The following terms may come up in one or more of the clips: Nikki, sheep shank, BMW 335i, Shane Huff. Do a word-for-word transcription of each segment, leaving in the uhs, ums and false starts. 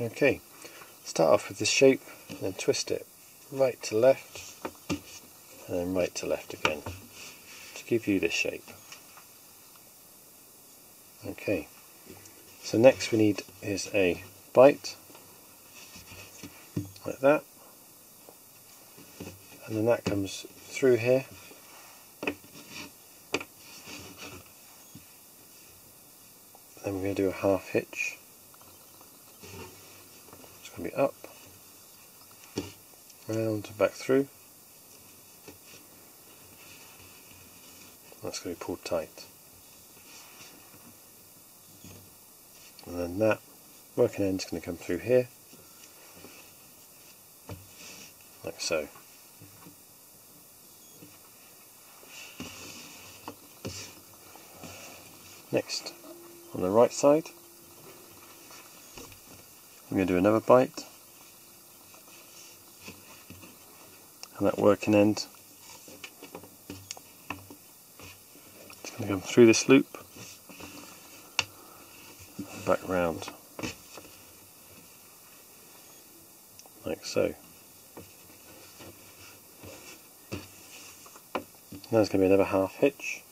Okay, start off with this shape and then twist it right to left and then right to left again to give you this shape. Okay, so next we need is a bite like that, and then that comes through here and we're going to do a half hitch. It's going to be up, round, back through. That's going to be pulled tight. And then that working end is going to come through here, like so. Next, on the right side, I'm going to do another bite, and that working end is going to come through this loop, and back round, like so. Now there's going to be another half hitch.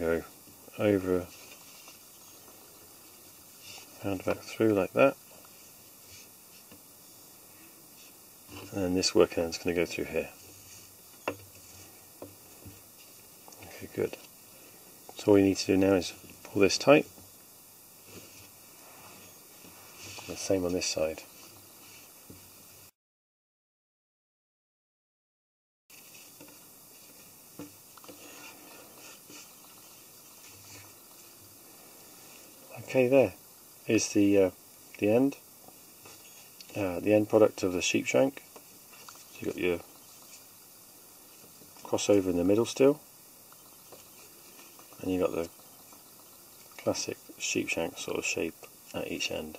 Go over, round, back through like that, and then this working end is going to go through here. Okay, good. So all you need to do now is pull this tight. And the same on this side. Okay, there is the uh, the end, uh, the end product of the sheep shank. So you've got your crossover in the middle still, and you've got the classic sheep shank sort of shape at each end.